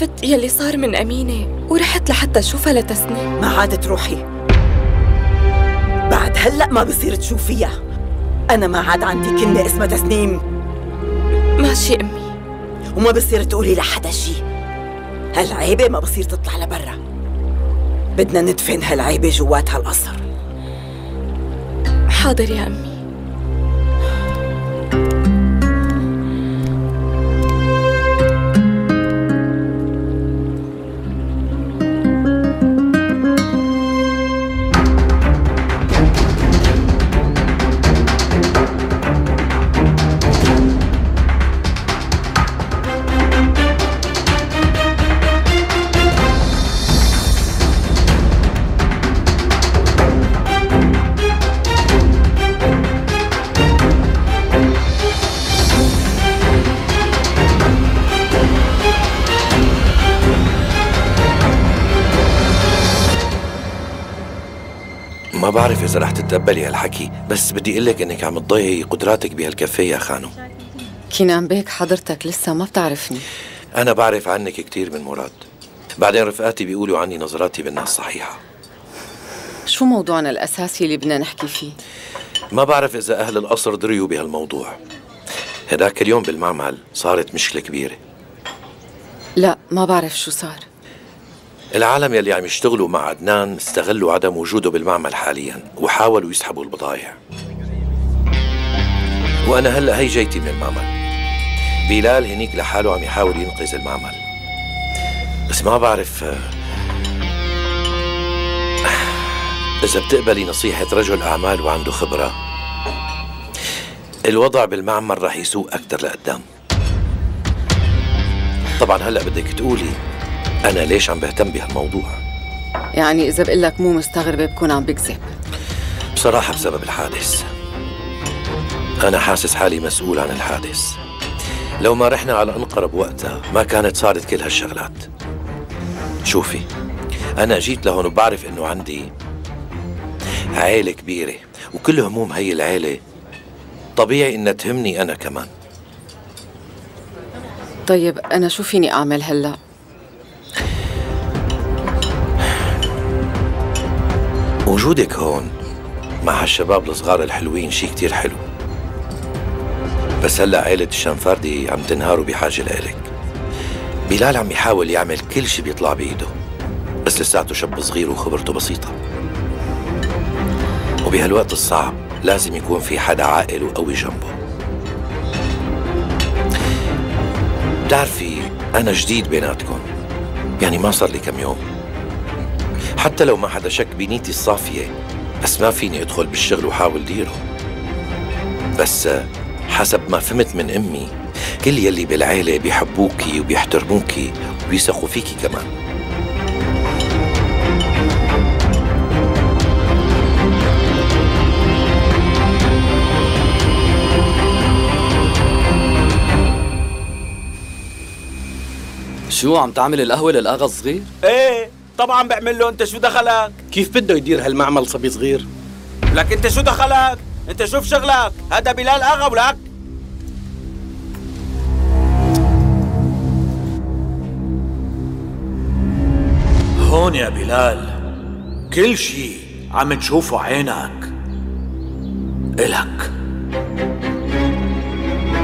شفت يلي صار من أمينة ورحت لحتى أشوفها لتسنيم. ما عاد تروحي، بعد هلأ ما بصير تشوفيها. أنا ما عاد عندي كنة اسمها تسنيم. ماشي أمي. وما بصير تقولي لحدا شي، هالعيبة ما بصير تطلع لبرا. بدنا ندفن هالعيبة جوات هالقصر. حاضر يا أمي. ما بعرف إذا رح تتقبلي هالحكي، بس بدي أقول لك إنك عم تضيعي قدراتك بهالكافيه يا خانم. كنان بيك حضرتك لسه ما بتعرفني. أنا بعرف عنك كتير من مراد، بعدين رفقاتي بيقولوا عني نظراتي بالناس صحيحة. شو موضوعنا الأساسي اللي بدنا نحكي فيه؟ ما بعرف إذا أهل القصر دريوا بهالموضوع. هداك اليوم بالمعمل صارت مشكلة كبيرة. لا ما بعرف شو صار. العالم يلي عم يشتغلوا مع عدنان استغلوا عدم وجوده بالمعمل حاليا وحاولوا يسحبوا البضايع، وأنا هلأ هي جيتي من المعمل. بلال هنيك لحاله عم يحاول ينقذ المعمل، بس ما بعرف إذا بتقبلي نصيحة رجل أعمال وعنده خبرة. الوضع بالمعمل رح يسوء أكتر لقدام. طبعا هلأ بدك تقولي أنا ليش عم بهتم بهالموضوع؟ يعني إذا بقول لك مو مستغربة بكون عم بكذب. بصراحة بسبب الحادث أنا حاسس حالي مسؤول عن الحادث. لو ما رحنا على أنقرة بوقتها ما كانت صارت كل هالشغلات. شوفي أنا جيت لهون وبعرف إنه عندي عائلة كبيرة وكل هموم هي العائلة طبيعي إنها تهمني أنا كمان. طيب أنا شو فيني أعمل هلأ؟ وجودك هون مع هالشباب الصغار الحلوين شي كتير حلو، بس هلا عائلة الشنفاردي عم تنهاروا بحاجة لإلك. بلال عم يحاول يعمل كل شي بيطلع بإيده، بس لساته شاب صغير وخبرته بسيطة، وبهالوقت الصعب لازم يكون في حدا عاقل وقوي جنبه. بتعرفي أنا جديد بيناتكم، يعني ما صار لي كم يوم. حتى لو ما حدا شك بنيتي الصافية، بس ما فيني أدخل بالشغل وحاول ديره. بس حسب ما فهمت من أمي كل يلي بالعيلة بيحبوكي وبيحترموكي وبيثقوا فيكي كمان. شو عم تعمل القهوة للأغا الصغير؟ إيه طبعا بعمل له. انت شو دخلك؟ كيف بده يدير هالمعمل صبي صغير؟ لك انت شو دخلك؟ انت شوف شغلك، هذا بلال اغا ولك. هون يا بلال كل شي عم تشوفه عينك الك،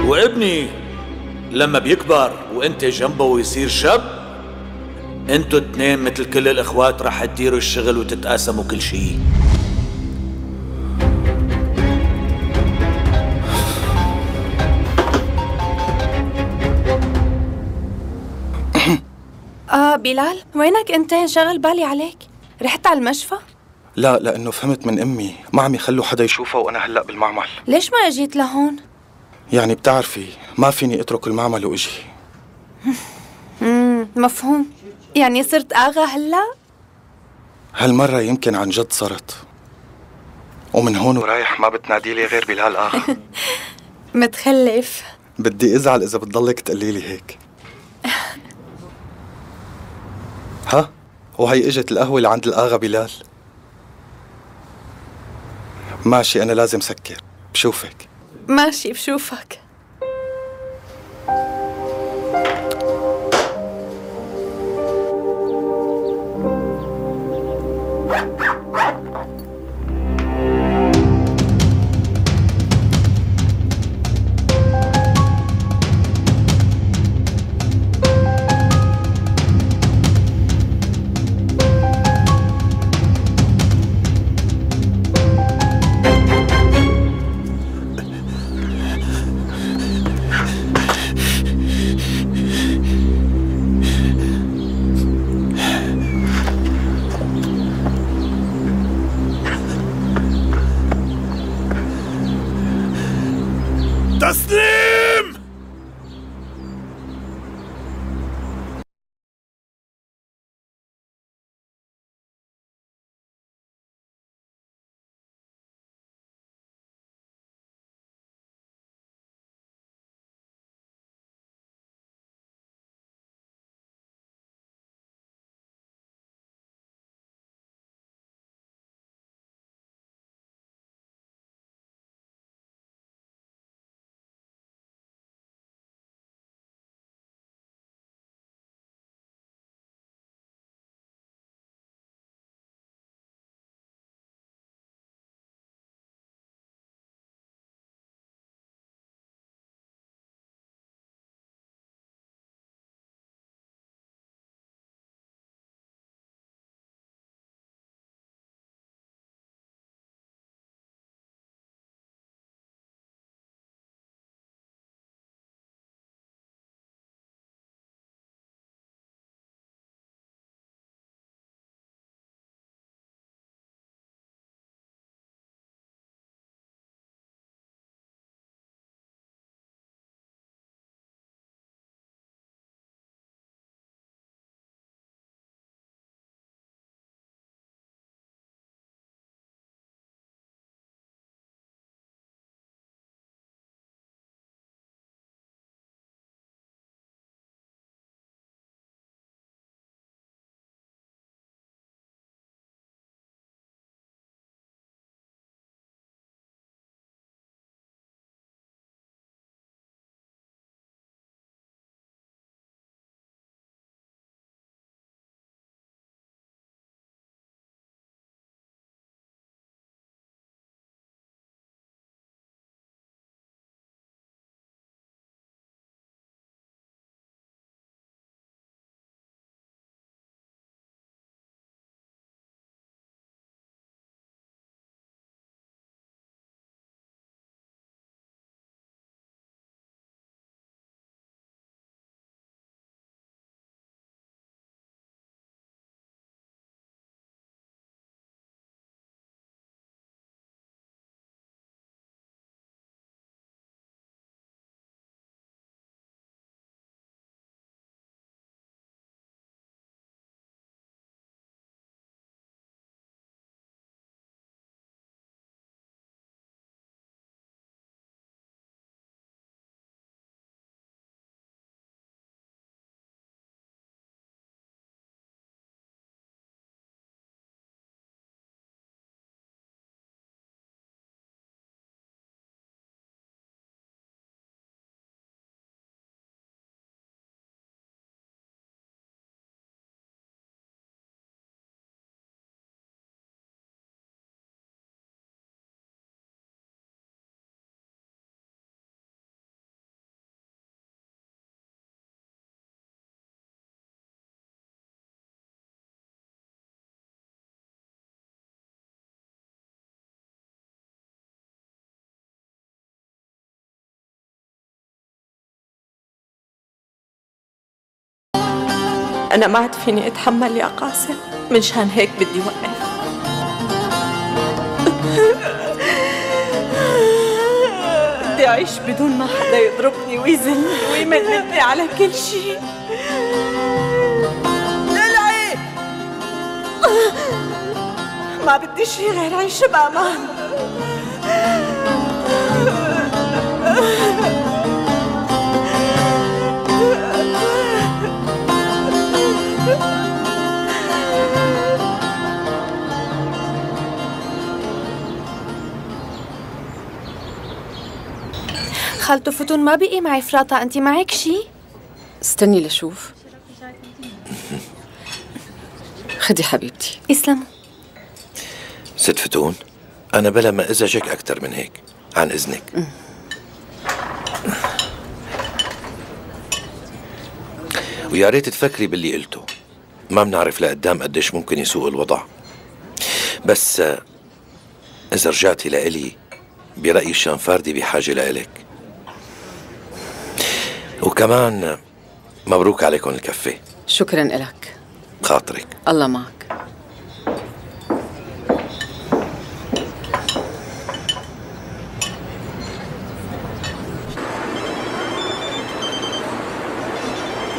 وابني لما بيكبر وانت جنبه ويصير شاب انتوا اتنين مثل كل الاخوات رح تديروا الشغل وتتقاسموا كل شيء. بلال وينك انت؟ شغل بالي عليك. رحت على المشفى؟ لا لانه فهمت من امي ما عم يخلوا حدا يشوفها وانا هلا بالمعمل. ليش ما اجيت لهون؟ يعني بتعرفي ما فيني اترك المعمل واجي. مفهوم. يعني صرت آغا هلا؟ هالمرة يمكن عن جد صرت، ومن هون ورايح ما بتنادي لي غير بلال آغا. متخلف. بدي أزعل إذا بتضلك تقلي لي هيك. ها؟ وهي إجت القهوة اللي عند الآغا بلال. ماشي أنا لازم سكر، بشوفك. ماشي بشوفك. أنا ما عاد فيني أتحمل يا قاسم، منشان هيك بدي وقف. بدي أعيش بدون ما حدا يضربني ويذلني ويمنتني على كل شيء. دلعي ما بدي شيء غير عيش بأمان. خالته فتون ما بقي معي فراطة، أنت معك شي؟ استني لشوف. خدي حبيبتي. يسلموا. ست فتون، أنا بلا ما أزعجك أكثر من هيك، عن إذنك. ويا ريت تفكري باللي قلته، ما بنعرف لقدام قديش ممكن يسوء الوضع. بس إذا رجعتي لإلي برأيي الشانفاردي بحاجة لإلك. وكمان مبروك عليكم الكفة. شكراً إلك. خاطرك. الله معك.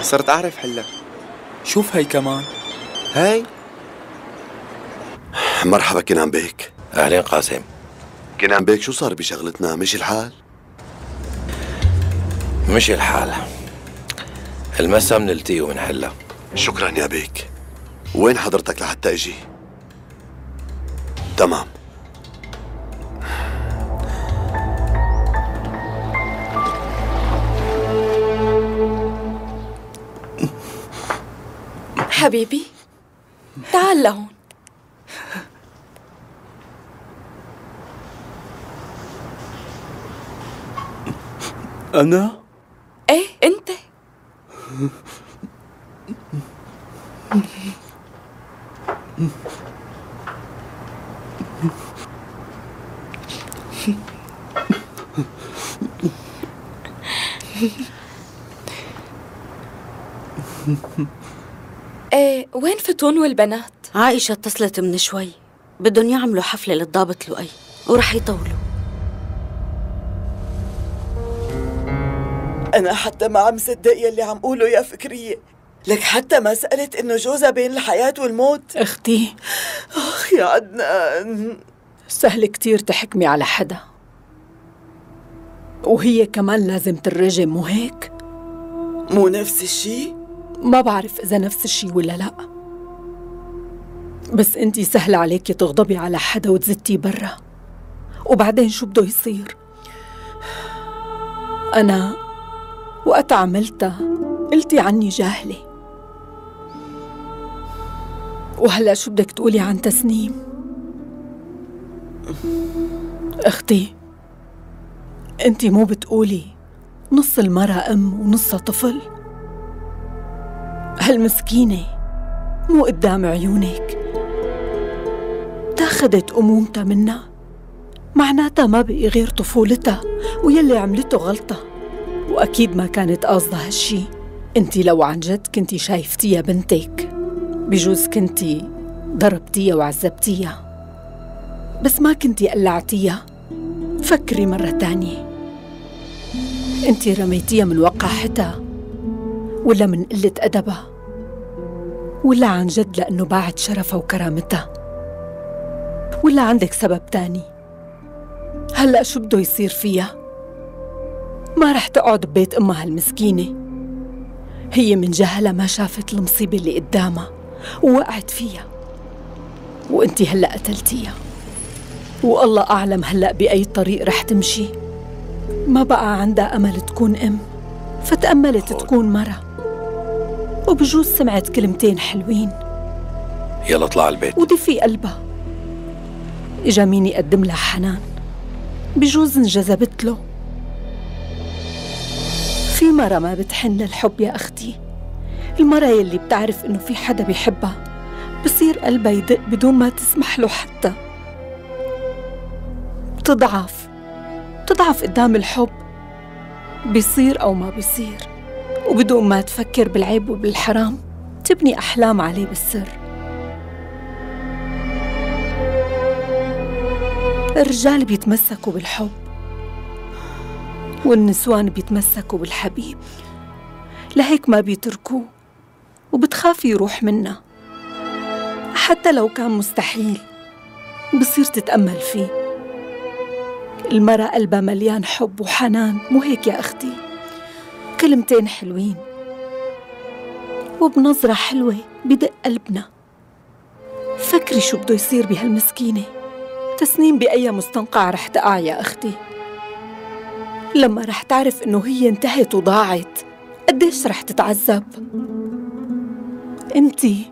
صرت أعرف حلها. شوف هي كمان. هاي. مرحبا كنان بيك. أهلين قاسم. كنان بيك شو صار بشغلتنا؟ مشي الحال؟ مشي الحال. المسا منلتقي ومنحلها. شكرا يا بيك. وين حضرتك لحتى اجي؟ تمام. حبيبي تعال لهون. أنا؟ ايه انت. ايه وين فتون والبنات؟ عائشة اتصلت من شوي، بدهم يعملوا حفلة للضابط لؤي ورح يطولوا. أنا حتى ما عم صدق يلي عم قوله يا فكرية، لك حتى ما سألت إنه جوزها بين الحياة والموت. أختي. أخ يا عدنان، سهل كتير تحكمي على حدا، وهي كمان لازم ترجم مو هيك؟ مو نفس الشي؟ ما بعرف إذا نفس الشي ولا لأ، بس أنتي سهل عليكي تغضبي على حدا وتزتي برا، وبعدين شو بده يصير؟ أنا وقت عملتها قلتي عني جاهلة، وهلا شو بدك تقولي عن تسنيم؟ أختي أنتي مو بتقولي نص المرأة أم ونصها طفل؟ هالمسكينة مو قدام عيونك تاخدت أمومتها منها، معناتها ما بقي غير طفولتها ويلي عملته غلطة، وأكيد ما كانت قاصدة هالشي. أنتِ لو عن جد كنتِ شايفتيها بنتك بجوز كنتِ ضربتيها وعذبتيها، بس ما كنتِ قلعتيها. فكري مرة تانية، أنتِ رميتيها من وقاحتها ولا من قلة أدبها، ولا عن جد لأنه باعت شرفها وكرامتها، ولا عندك سبب تاني؟ هلأ شو بده يصير فيها؟ ما رح تقعد ببيت أمها هالمسكينة، هي من جهلها ما شافت المصيبة اللي قدامها ووقعت فيها، وانتي هلأ قتلتيها، والله أعلم هلأ بأي طريق رح تمشي. ما بقى عندها أمل تكون أم، فتأملت تكون مرة، وبجوز سمعت كلمتين حلوين. يلا اطلع البيت ودفي قلبها. إجا مين يقدم لها حنان، بجوز انجذبت له. في مرة ما بتحن للحب يا أختي، المرة يلي بتعرف إنه في حدا بيحبها بصير قلبها يدق بدون ما تسمح له، حتى بتضعف قدام الحب، بيصير أو ما بيصير، وبدون ما تفكر بالعيب وبالحرام تبني أحلام عليه بالسر. الرجال بيتمسكوا بالحب والنسوان بيتمسكوا بالحبيب، لهيك ما بيتركوه وبتخاف يروح منا. حتى لو كان مستحيل بصير تتأمل فيه. المرأة قلبها مليان حب وحنان، مو هيك يا أختي؟ كلمتين حلوين وبنظرة حلوة بدق قلبنا. فكري شو بده يصير بهالمسكينة تسنيم، بأي مستنقع رح تقع يا أختي لما رح تعرف إنه هي انتهت وضاعت. قديش رح تتعذب؟ انتي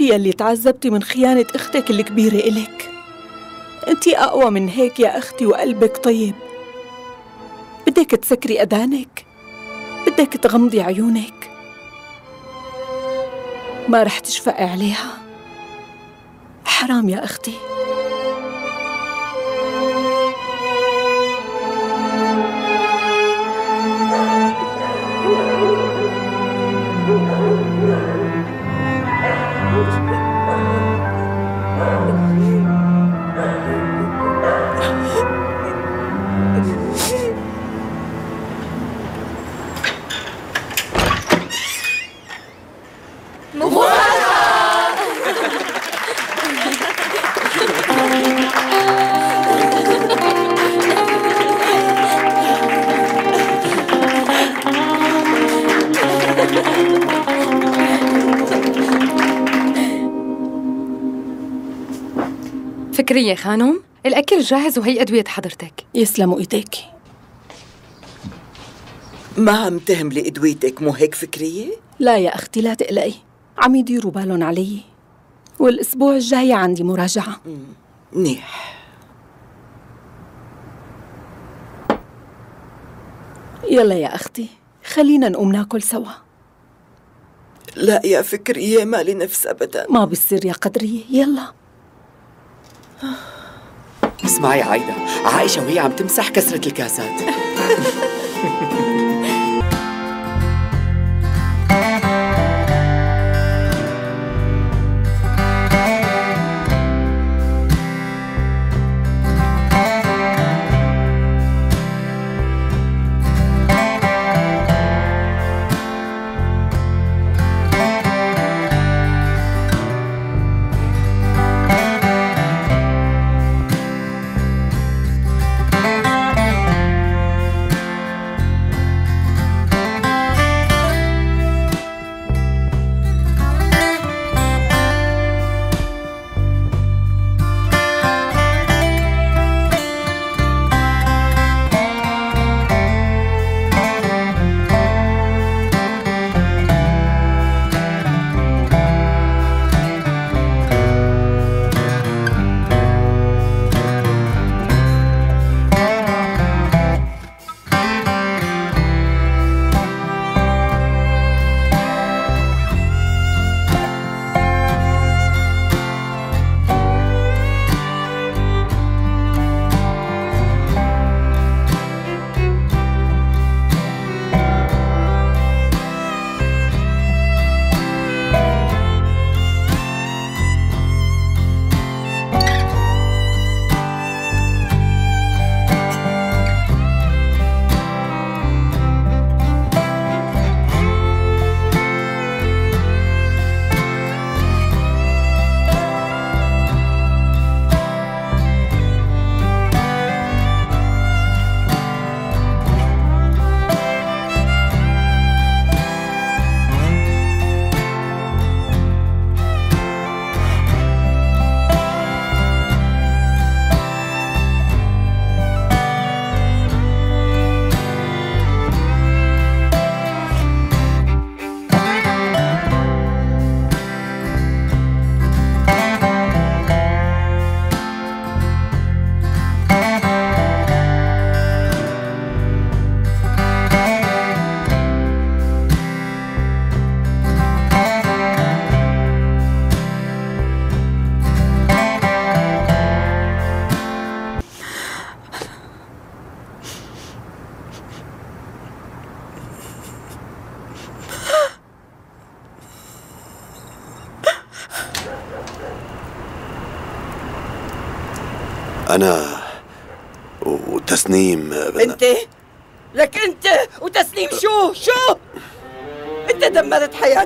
يلي تعذبتي من خيانة اختك الكبيرة إلك. انتي أقوى من هيك يا أختي وقلبك طيب. بدك تسكري أذانك، بدك تغمضي عيونك، ما رح تشفقي عليها. حرام يا أختي. فكرية خانم، الأكل جاهز وهي أدوية حضرتك. يسلموا إيديكي. ما عم تهملي أدويتك، مو هيك فكرية؟ لا يا أختي لا تقلقي، عم يديروا بالهم علي، والأسبوع الجاي عندي مراجعة. منيح. يلا يا أختي خلينا نقوم ناكل سوا. لا يا فكرية مالي نفس أبدا. ما بصير يا قدرية، يلا. اسمعي عايدة، عايشة وهي عم تمسح كسرة الكاسات. أنا وتسنيم أنت؟ لك أنت وتسنيم شو؟ أنت دمرت حياة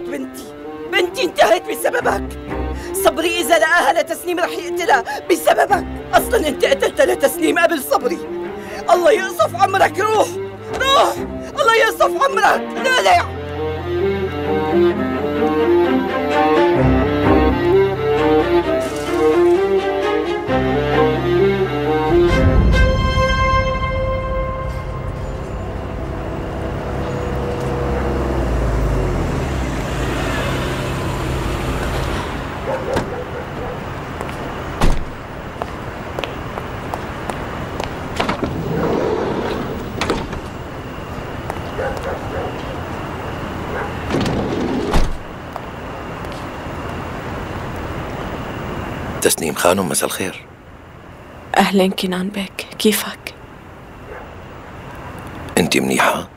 بنتي انتهت بسببك. صبري إذا لقاها لتسنيم رح يقتلها بسببك. أصلاً أنت قتلتها لتسنيم قبل صبري. الله يقصف عمرك. روح الله يقصف عمرك. دلع تسنيم خانم، مساء الخير. أهلين كنان بك، كيفك؟ أنت منيحة؟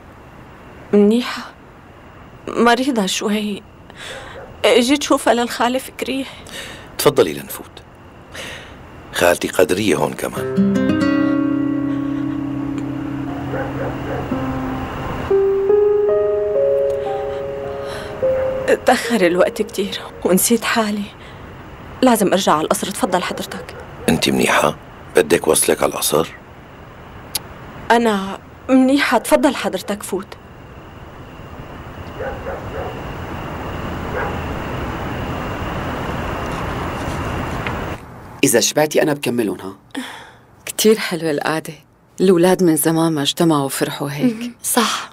منيحة، مريضة شوي، اجيت شوفها للخالة فكرية. تفضلي لنفوت، خالتي قدرية هون كمان. تأخر الوقت كتير ونسيت حالي، لازم ارجع على القصر. تفضل حضرتك. انت منيحة؟ بدك وصلك على القصر؟ انا منيحة، تفضل حضرتك فوت. اذا شبعتي انا بكملهم. ها كتير حلوة القعدة، الاولاد من زمان ما اجتمعوا وفرحوا هيك. صح.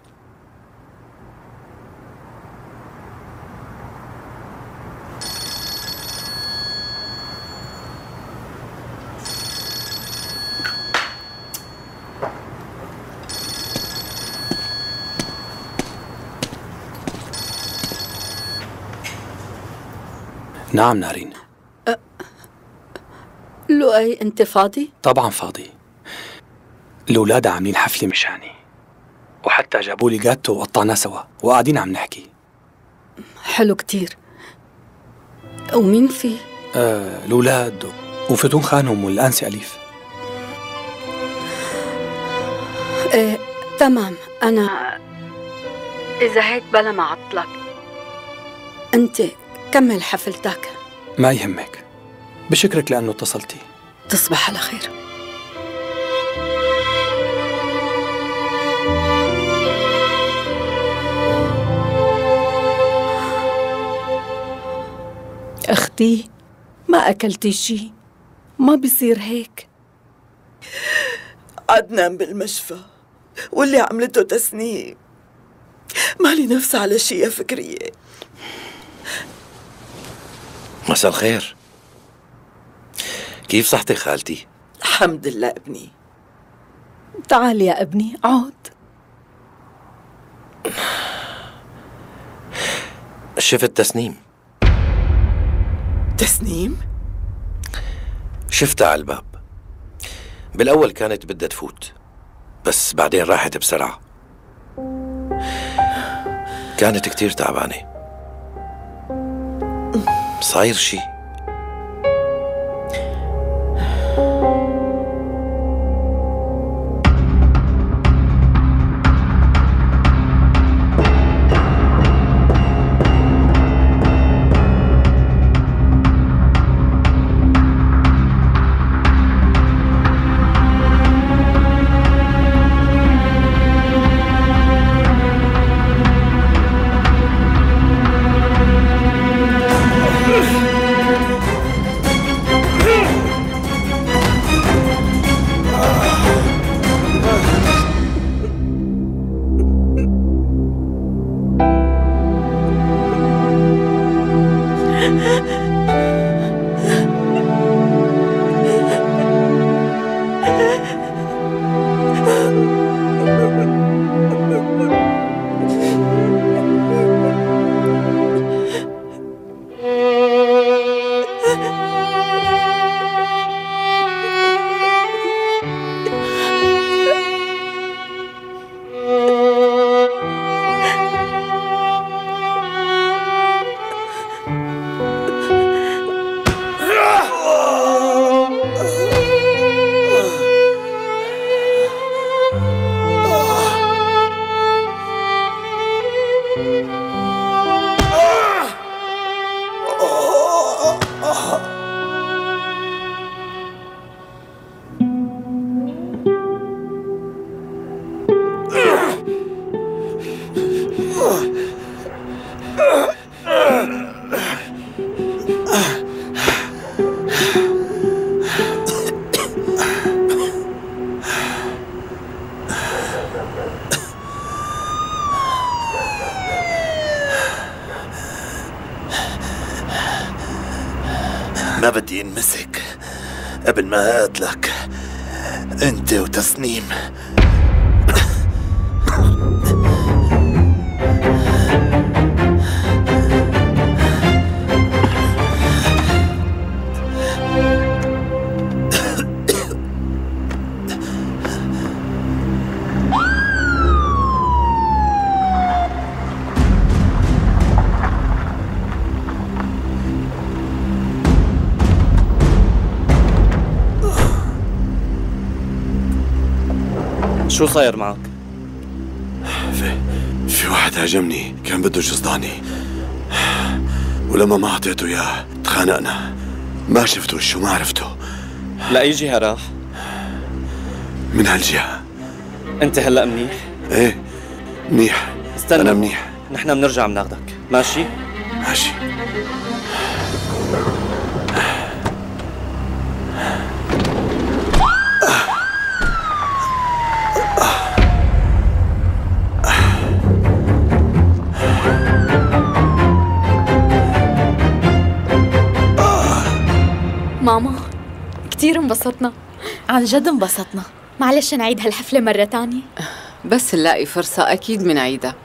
نعم نارين. لؤي أنت فاضي؟ طبعاً فاضي. الأولاد عاملين حفلة مشاني، وحتى جابوا لي جاتو وقطعناه سوا وقاعدين عم نحكي. حلو كتير. ومين في؟ الأولاد وفتون خانهم والأنسة أليف. تمام. أنا إذا هيك بلا ما عطلك، أنت كمل حفلتك. ما يهمك، بشكرك لأنه اتصلتي. تصبح على خير. أختي ما أكلتي شي، ما بيصير هيك. عدنان بالمشفى واللي عملته تسنيم، مالي نفس على شي يا فكرية. مساء الخير، كيف صحتك خالتي؟ الحمد لله ابني. تعال يا ابني عود. شفت تسنيم. تسنيم؟ شفتها على الباب. بالأول كانت بدها تفوت، بس بعدين راحت بسرعة. كانت كتير تعبانة. صاير شي؟ مسك قبل ما اقتلك انت وتصنيم. شو صاير معك؟ في واحد هاجمني، كان بده يصدعني ولما ما اعطيته اياه تخانقنا. ما شفته شو ما عرفته. لأي جهة راح؟ من هالجهة. أنت هلا منيح؟ إيه منيح. استنى، أنا منيح. نحن بنرجع بناخدك، ماشي؟ ماشي. ماما كثير انبسطنا، عن جد انبسطنا. معلش نعيد هالحفلة مرة تانية؟ بس نلاقي فرصة أكيد منعيدها.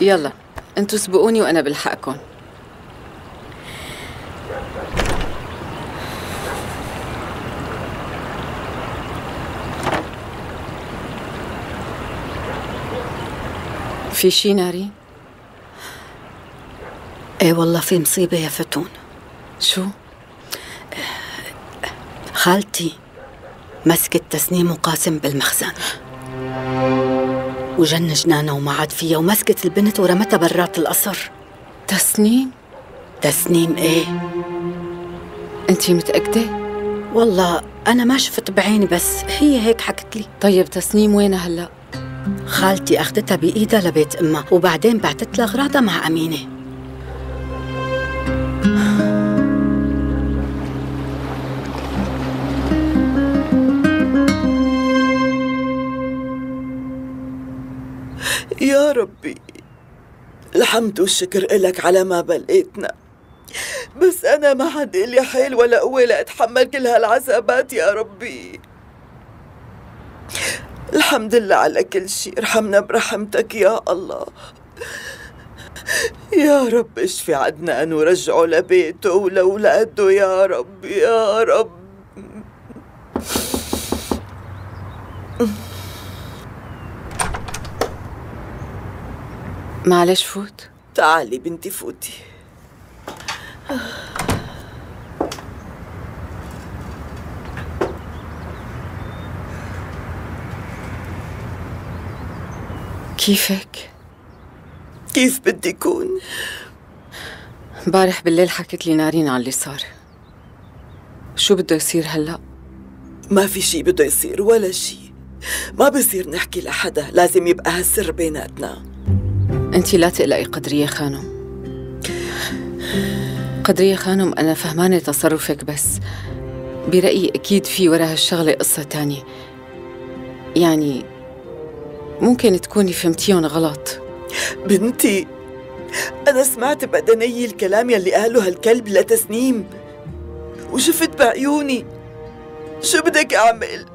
يلا انتو سبقوني وأنا بلحقكم. في شي نارين؟ ايه والله في مصيبة يا فتون. شو؟ خالتي مسكت تسنيم وقاسم بالمخزن وجن جنانه وما عاد فيها، ومسكت البنت ورمتها برات القصر. تسنيم؟ تسنيم ايه. انتي متأكدة؟ والله أنا ما شفت بعيني بس هي هيك حكت لي. طيب تسنيم وينها هلأ؟ خالتي أخدتها بإيدها لبيت أمها وبعدين بعتت لها أغراضها مع أمينة. يا ربي الحمد والشكر إلك على ما بلقيتنا، بس أنا ما حد إلي حيل ولا قوة لأتحمل كل هالعذابات يا ربي. الحمد لله على كل شيء، ارحمنا برحمتك يا الله. يا رب اشفي عدنان ورجعه لبيته ولأولاده يا رب يا رب. معلش فوت. تعالي بنتي فوتي. كيفك؟ كيف بدي كون؟ امبارح بالليل حكت لي نارين عن اللي صار. شو بده يصير هلا؟ ما في شي بده يصير ولا شي. ما بصير نحكي لحدا، لازم يبقى هالسر بيناتنا. انتي لا تقلقي قدرية خانم. قدرية خانم أنا فهمانة تصرفك، بس برأيي أكيد في ورا هالشغلة قصة تانية. يعني ممكن تكوني فهمتيهم غلط. بنتي أنا سمعت بأذني الكلام يلي قاله هالكلب لتسنيم وشفت بعيوني. شو بدك أعمل؟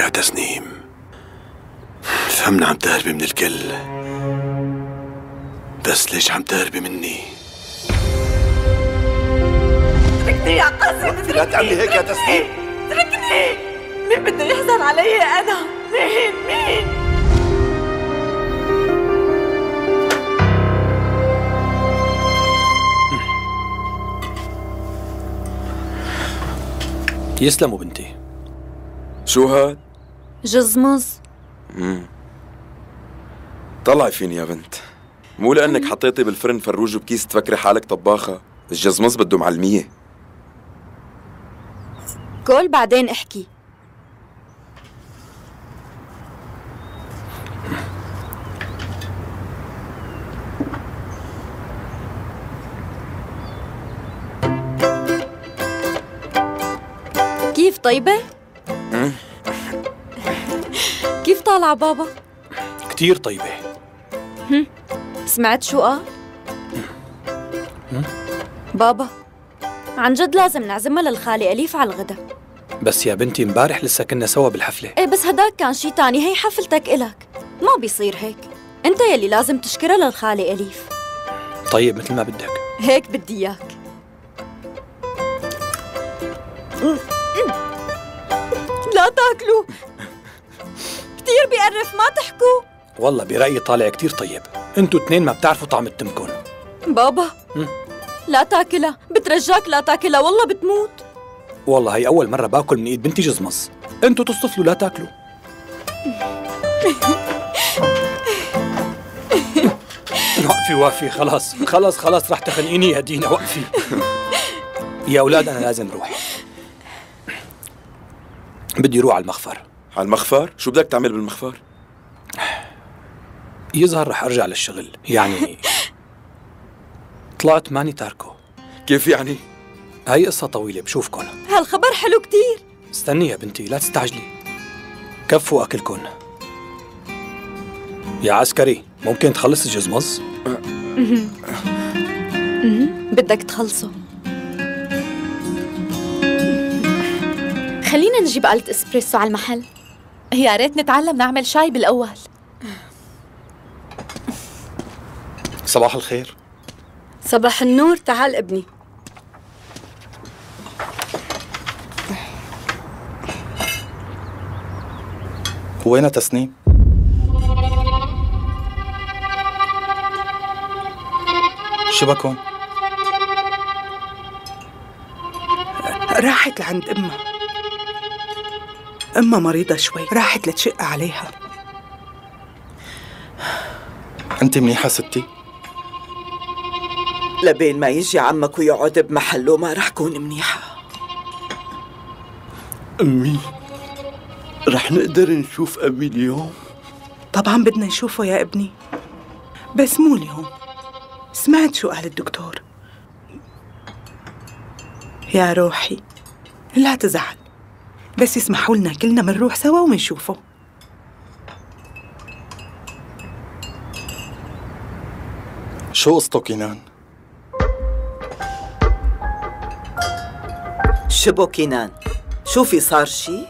يا تسنيم فهمنا عم تهربي من الكل، بس ليش عم تهربي مني؟ يا تعملي هيك يا تسنيم؟ اتركني. مين بده يحزن علي انا؟ مين؟ يسلموا بنتي. شو هاد؟ جز مز. طلعي فيني يا بنت. مو لأنك حطيتي بالفرن فروج وبكيس تفكري حالك طباخة. الجزمز بده معلمية. قول بعدين احكي. كيف طيبة؟ كيف طالعة بابا؟ كتير طيبة. سمعت شو قال؟ بابا عن جد لازم نعزمها للخالة إليف على الغدا. بس يا بنتي امبارح لسه كنا سوا بالحفلة. ايه بس هداك كان شي تاني، هي حفلتك إلك، ما بيصير هيك. انت يلي لازم تشكرها للخالة إليف. طيب مثل ما بدك. هيك بدي اياك. لا تاكلوا كتير بيقرف، ما تحكوا. والله برأيي طالع كتير طيب، انتوا اثنين ما بتعرفوا طعم التمكن. بابا لا تاكلها، بترجاك لا تاكلها، والله بتموت. والله هي أول مرة باكل من إيد بنتي جزمص، انتوا تصطفلوا لا تاكلوا. وقفي وقفي، خلاص خلاص خلاص، رح تخنقيني يا دينا، وقفي. يا أولاد أنا لازم روح، بدي روح على المخفر. على المخفر؟ شو بدك تعمل بالمخفر؟ يظهر رح أرجع للشغل، يعني طلعت ماني تاركه. كيف يعني؟ هاي قصة طويلة، بشوفكن. هالخبر حلو كتير. استني يا بنتي لا تستعجلي، كفوا أكلكن. يا عسكري ممكن تخلص الجزمز؟ بدك تخلصه. خلينا نجيب آلة إسبريسو على المحل. يا ريت نتعلم نعمل شاي بالأول. صباح الخير. صباح النور، تعال ابني. وين تسنيم؟ شبكون؟ راحت لعند أمها. أمها مريضة شوي، راحت لتشق عليها. أنت منيحة ستي؟ لبين ما يجي عمك ويقعد بمحله ما رح كون منيحة. أمي رح نقدر نشوف أبي اليوم؟ طبعاً بدنا نشوفه يا ابني، بس مو اليوم. سمعت شو قال الدكتور؟ يا روحي لا تزعل، بس يسمحوا لنا كلنا منروح سوا ومنشوفه. شو قصته كنان؟ شبو كنان؟ شو في صار شي؟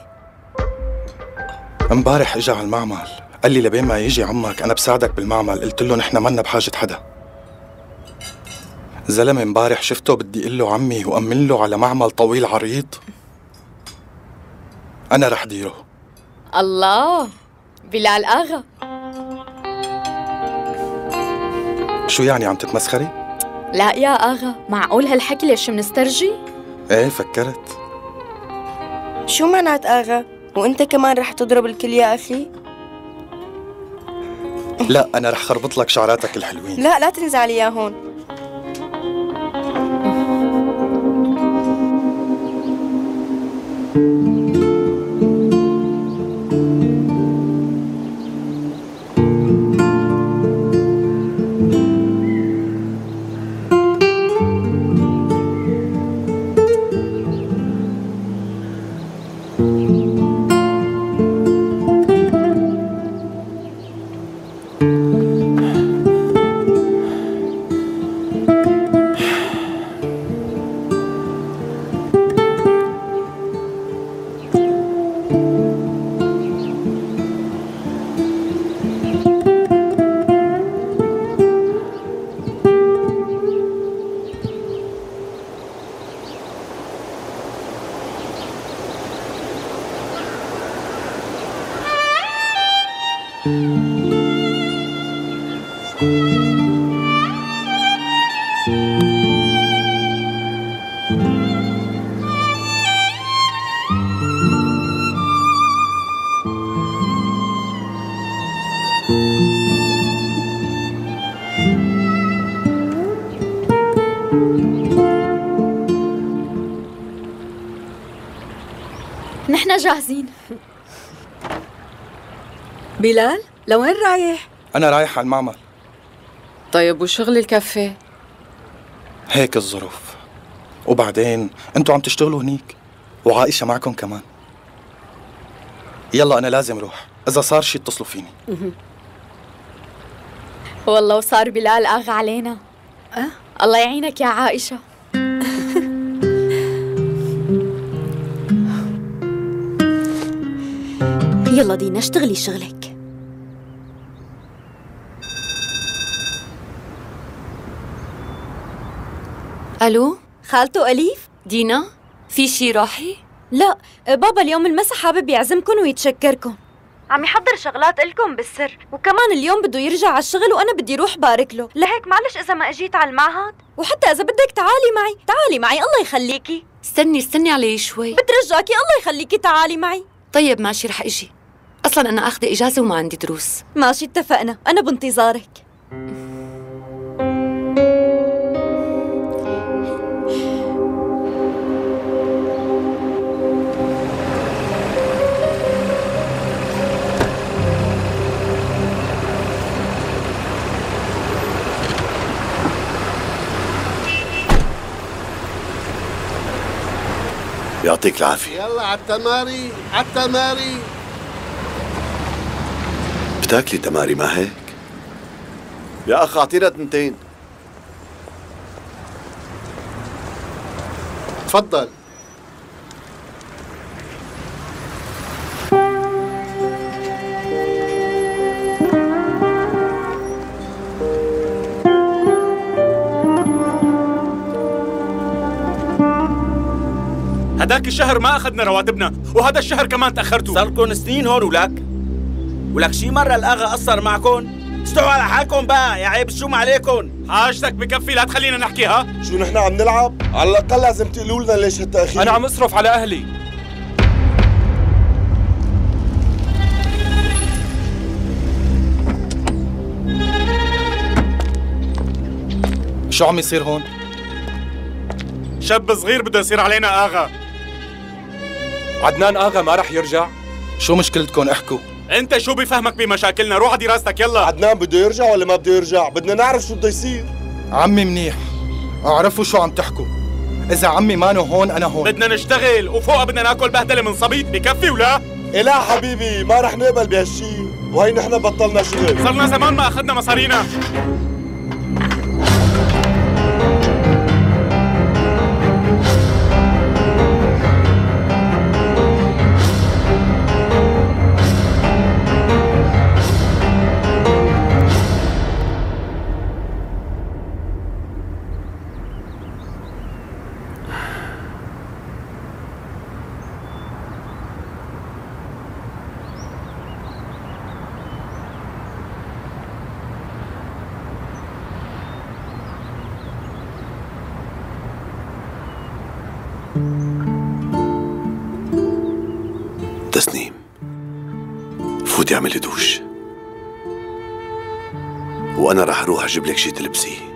امبارح اجى على المعمل، قال لي لبين ما يجي عمك أنا بساعدك بالمعمل، قلت له نحن منا بحاجة حدا. زلمة امبارح شفته بدي أقول له عمي وأمن له على معمل طويل عريض. أنا رح ديره. الله، بلال آغا. شو يعني عم تتمسخري؟ لا يا آغا، معقول هالحكي؟ ليش منسترجي؟ ايه فكرت. شو معنات آغا؟ وأنت كمان رح تضرب الكل يا أخي؟ لا أنا رح خربط لك شعراتك الحلوين. لا لا تنزعلي يا هون. نحن جاهزين. بلال، لوين رايح؟ أنا رايح على المعمل. طيب وشغل الكافيه؟ هيك الظروف. وبعدين أنتوا عم تشتغلوا هنيك وعائشة معكم كمان. يلا أنا لازم روح، إذا صار شي اتصلوا فيني. والله وصار بلال أغى علينا. الله يعينك يا عائشة. يلا دينا اشتغلي شغلك. الو، خالته إليف؟ دينا، في شي راحي؟ لا، بابا اليوم المسا حابب يعزمكم ويتشكركم. عم يحضر شغلات إلكم بالسر، وكمان اليوم بده يرجع على الشغل وأنا بدي روح بارك له، لهيك معلش إذا ما أجيت على المعهد، وحتى إذا بدك تعالي معي، تعالي معي الله يخليكي. استني علي شوي. بترجاكي الله يخليكي تعالي معي. طيب ماشي رح أجي. أصلاً أنا أخذ إجازة وما عندي دروس. ماشي اتفقنا، أنا بانتظارك. يعطيك العافية. يلا عالتماري عالتماري. بتاكلي تماري ما هيك؟ يا أخ أعطينا تنتين. تفضل. هداك الشهر ما اخذنا رواتبنا، وهذا الشهر كمان تاخرتوا. صاركم سنين هون ولك شي مره الاغا قصر معكم؟ استوعوا على حالكم بقى، يا عيب الشوم عليكم. حاجتك بكفي، لا تخلينا نحكي. ها شو نحن عم نلعب؟ على الاقل لازم تقولوا لنا ليش هالتاخير. انا عم اصرف على اهلي. شو عم يصير هون؟ شاب صغير بده يصير علينا اغا. عدنان آغا ما رح يرجع؟ شو مشكلتكم احكوا؟ انت شو بفهمك بمشاكلنا؟ روح على دراستك يلا. عدنان بده يرجع ولا ما بده يرجع؟ بدنا نعرف شو بده يصير. عمي منيح، اعرفوا شو عم تحكوا. إذا عمي مانو هون أنا هون. بدنا نشتغل وفوقها بدنا ناكل بهدلة من صبي، بكفي ولا؟ إيه لا حبيبي، ما رح نقبل بهالشي، وهي نحن بطلنا شغل. صرنا زمان ما أخذنا مصارينا. تسنيم، فوتي اعملي دوش وأنا رح أروح أجيب لك شي تلبسيه.